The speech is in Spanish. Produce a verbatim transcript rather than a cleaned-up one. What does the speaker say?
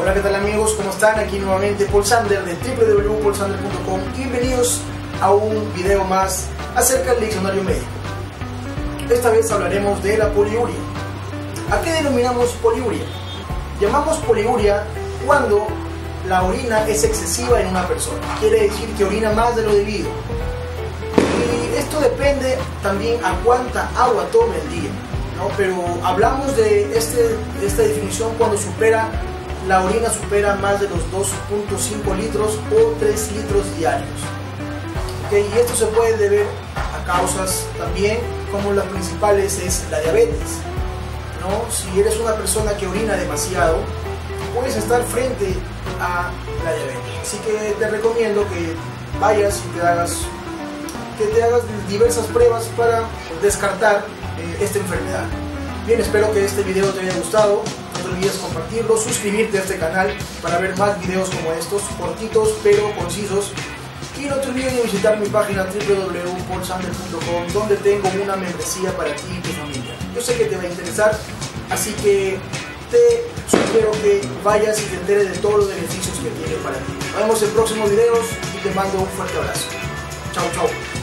Hola, ¿qué tal amigos? ¿Cómo están? Aquí nuevamente Paul Xander de doble u doble u doble u punto paul xander punto com. Bienvenidos a un video más acerca del diccionario médico. Esta vez hablaremos de la poliuria. ¿A qué denominamos poliuria? Llamamos poliuria cuando la orina es excesiva en una persona. Quiere decir que orina más de lo debido. Y esto depende también a cuánta agua tome el día, ¿no? Pero hablamos de, este, de esta definición cuando supera la orina supera más de los dos punto cinco litros o tres litros diarios. ¿Okay? Y esto se puede deber a causas también, como las principales es la diabetes, ¿no? Si eres una persona que orina demasiado, puedes estar frente a la diabetes. Así que te recomiendo que vayas y te hagas, que te hagas diversas pruebas para descartar eh, esta enfermedad. Bien, espero que este video te haya gustado. No te olvides compartirlo, suscribirte a este canal para ver más videos como estos, cortitos pero concisos. Y no te olvides de visitar mi página doble u doble u doble u punto paul xander punto com, donde tengo una membresía para ti y tu familia. Yo sé que te va a interesar, así que te sugiero que vayas y te enteres de todos los beneficios que tiene para ti. Nos vemos en próximos videos y te mando un fuerte abrazo. Chau, chau.